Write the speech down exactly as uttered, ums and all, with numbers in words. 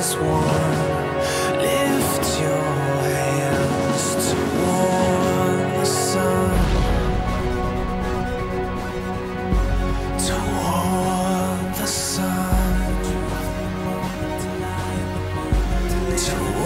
is one. Lift your hands toward the sun, toward the sun, toward